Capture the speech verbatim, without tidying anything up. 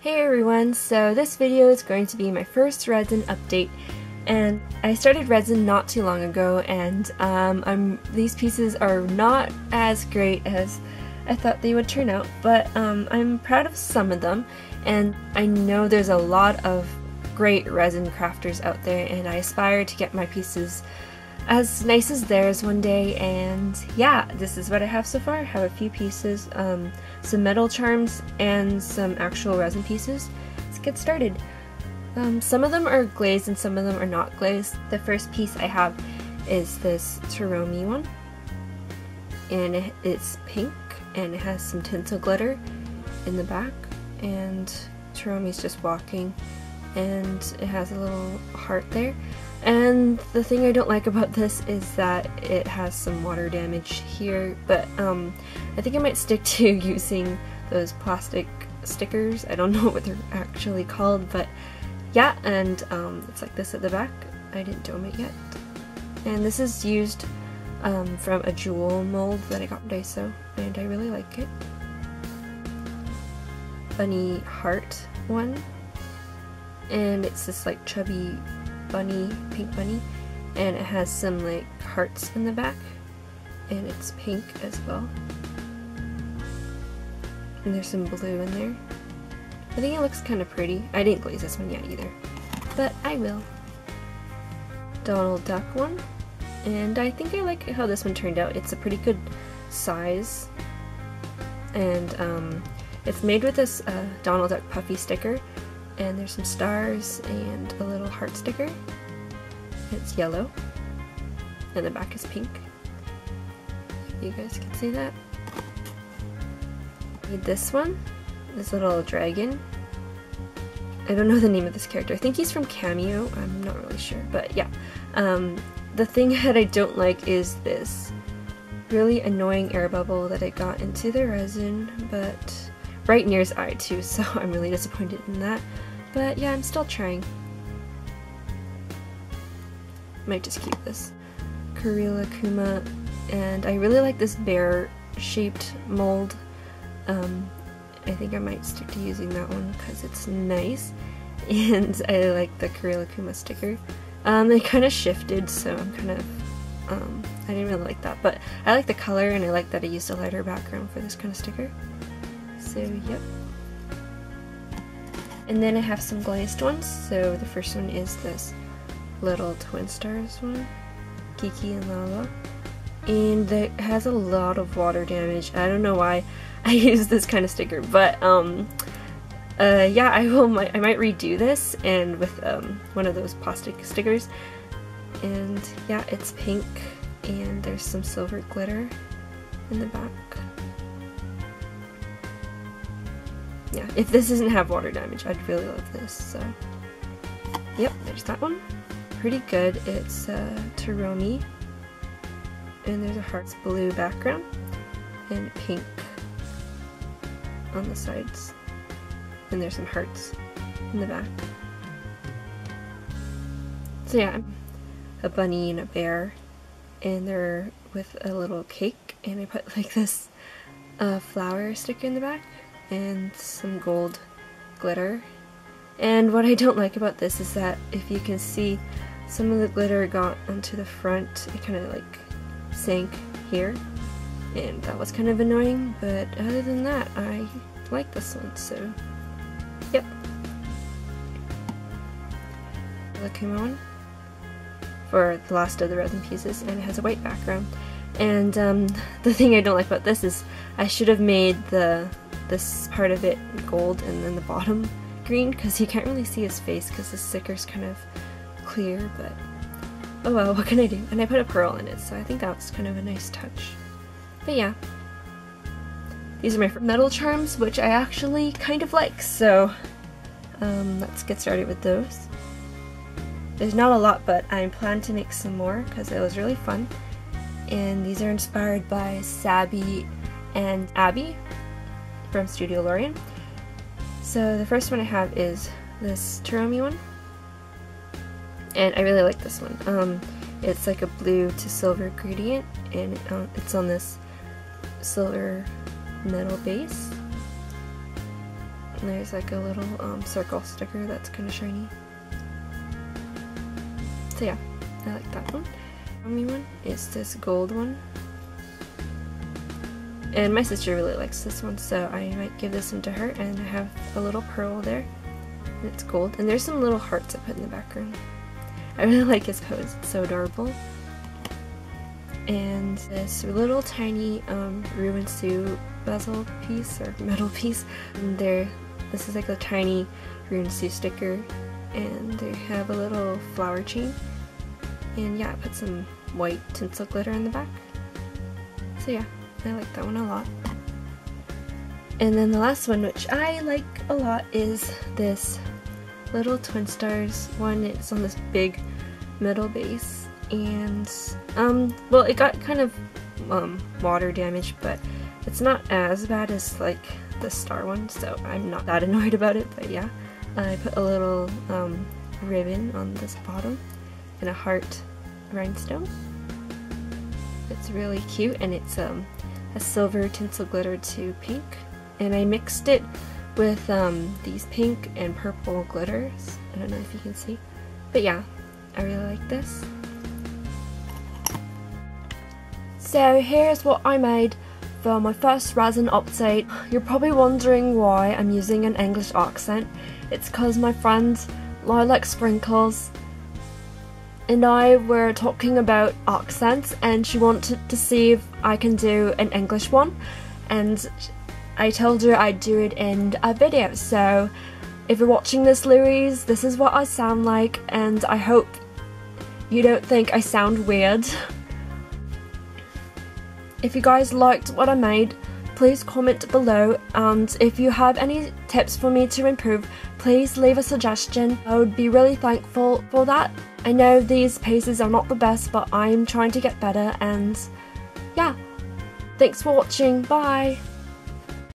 Hey everyone, so this video is going to be my first Resin update, and I started Resin not too long ago, and um, I'm, these pieces are not as great as I thought they would turn out, but um, I'm proud of some of them, and I know there's a lot of great resin crafters out there, and I aspire to get my pieces as nice as theirs one day. And yeah, this is what I have so far. I have a few pieces, um, some metal charms and some actual resin pieces. Let's get started. Um, some of them are glazed and some of them are not glazed. The first piece I have is this Toromi one, and it's pink and it has some tinsel glitter in the back, and Toromi's just walking and it has a little heart there. And the thing I don't like about this is that it has some water damage here, but um, I think I might stick to using those plastic stickers. I don't know what they're actually called, but yeah, and um, it's like this at the back. I didn't dome it yet. And this is used um, from a jewel mold that I got from Daiso, and I really like it. Bunny heart one, and it's this like chubby bunny, pink bunny, and it has some like hearts in the back, and it's pink as well, and there's some blue in there. I think it looks kind of pretty. I didn't glaze this one yet either, but I will. Donald Duck one, and I think I like how this one turned out. It's a pretty good size, and um, it's made with this uh, Donald Duck puffy sticker, and there's some stars and a little heart sticker. It's yellow and the back is pink. You guys can see that. I need this one, this little dragon. I don't know the name of this character. I think he's from Cameo, I'm not really sure, but yeah. Um, the thing that I don't like is this really annoying air bubble that I got into the resin, but right near his eye too, so I'm really disappointed in that. But yeah, I'm still trying. Might just keep this. Rilakkuma, and I really like this bear-shaped mold. Um, I think I might stick to using that one because it's nice, and I like the Rilakkuma sticker. Um, they kind of shifted, so I'm kind of, um, I didn't really like that, but I like the color, and I like that I used a lighter background for this kind of sticker. So yep. And then I have some glazed ones. So the first one is this Little Twin Stars one, Kiki and Lala, and it has a lot of water damage. I don't know why I use this kind of sticker, but um, uh, yeah, I will. Might, I might redo this and with um, one of those plastic stickers. And yeah, it's pink, and there's some silver glitter in the back. Yeah, if this doesn't have water damage, I'd really love this, so. Yep, there's that one. Pretty good. It's uh, Toromi, and there's a heart's blue background, and pink on the sides, and there's some hearts in the back. So yeah, a bunny and a bear, and they're with a little cake, and I put like this uh, flower sticker in the back, and some gold glitter. And what I don't like about this is that if you can see, some of the glitter got onto the front. It kind of like sank here, and that was kind of annoying, but other than that I like this one, so yep. The Cameo one for the last of the resin pieces, and it has a white background. And um, the thing I don't like about this is I should have made the this part of it gold and then the bottom green, because you can't really see his face because the sticker's kind of clear, but oh well, what can I do? And I put a pearl in it, so I think that's kind of a nice touch. But yeah, these are my metal charms, which I actually kind of like, so um, let's get started with those. There's not a lot, but I plan to make some more because it was really fun, and these are inspired by Sabby and Abby from Studio Lorien. So the first one I have is this Toromi one, and I really like this one. Um, it's like a blue to silver gradient, and it, uh, it's on this silver metal base, And there's like a little um, circle sticker that's kind of shiny. So yeah, I like that one. Toromi one is this gold one. And my sister really likes this one, so I might give this one to her. And I have a little pearl there, and it's gold. And there's some little hearts I put in the background. I really like his pose, it's so adorable. And this little tiny um, Ruben Sue bezel piece, or metal piece. And there, this is like a tiny Ruben Sue sticker. And they have a little flower chain. And yeah, I put some white tinsel glitter in the back. So yeah, I like that one a lot. And then the last one, which I like a lot, is this Little Twin Stars one. It's on this big metal base. And um well, it got kind of um water damage, but it's not as bad as like the star one, so I'm not that annoyed about it. But yeah, I put a little um ribbon on this bottom and a heart rhinestone. It's really cute, and it's um a silver tinsel glitter to pink, and I mixed it with um these pink and purple glitters. I don't know if you can see, but yeah, I really like this. So here's what I made for my first Resin update. You're probably wondering why I'm using an English accent. It's because my friend Lilac Sprinkles and I were talking about accents, and she wanted to see if I can do an English one, and I told her I'd do it in a video. So if you're watching this, Louise, this is what I sound like, and I hope you don't think I sound weird. If you guys liked what I made, please comment below, and if you have any tips for me to improve, please leave a suggestion. I would be really thankful for that. I know these pieces are not the best, but I'm trying to get better, and yeah. Thanks for watching, bye!